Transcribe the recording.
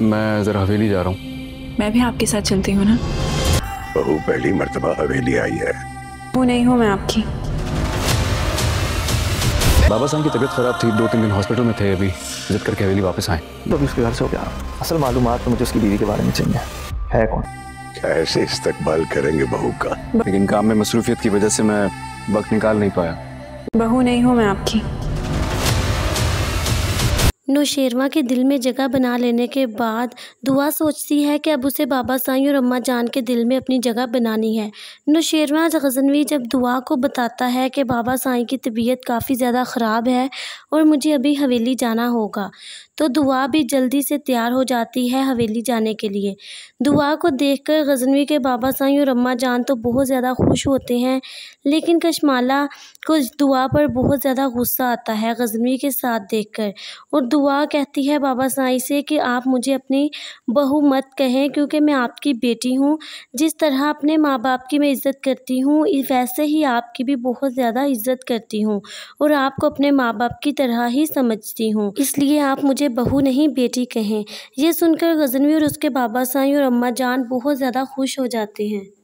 मैं जरा हवेली जा रहा हूँ। मैं भी आपके साथ चलती हूँ ना। बहू पहली मर्तबा हवेली आई है। वो नहीं हूँ मैं आपकी। बाबा साईं की तबीयत खराब थी, 2-3 दिन हॉस्पिटल में थे, अभी विजिट करके हवेली वापस आए। तो अभी उसके घर से हो गया। असल मालूमात तो मुझे उसकी बीवी के बारे में चाहिए है। कौन कैसे इस्तकबाल करेंगे बहू का, लेकिन काम में मसरूफियत की वजह से मैं वक्त निकाल नहीं पाया। बहू नहीं हूँ मैं आपकी। नौशेरवां के दिल में जगह बना लेने के बाद दुआ सोचती है कि अब उसे बाबा साईं और अम्मा जान के दिल में अपनी जगह बनानी है। नौशेरवां गज़नवी जब दुआ को बताता है कि बाबा साईं की तबीयत काफ़ी ज़्यादा ख़राब है और मुझे अभी हवेली जाना होगा, तो दुआ भी जल्दी से तैयार हो जाती है हवेली जाने के लिए। दुआ को देखकर गज़नवी के बाबा साईं और अम्मा जान तो बहुत ज़्यादा खुश होते हैं, लेकिन कश्माला को दुआ पर बहुत ज़्यादा गुस्सा आता है गज़नवी के साथ देखकर। और दुआ कहती है बाबा साईं से कि आप मुझे अपनी बहू मत कहें, क्योंकि मैं आपकी बेटी हूँ। जिस तरह अपने माँ बाप की मैं इज़्ज़त करती हूँ, वैसे ही आपकी भी बहुत ज़्यादा इज़्ज़त करती हूँ और आपको अपने माँ बाप की तरह ही समझती हूँ, इसलिए आप मुझे बहू नहीं बेटी कहें। यह सुनकर गज़नवी और उसके बाबा साईं और अम्मा जान बहुत ज़्यादा खुश हो जाते हैं।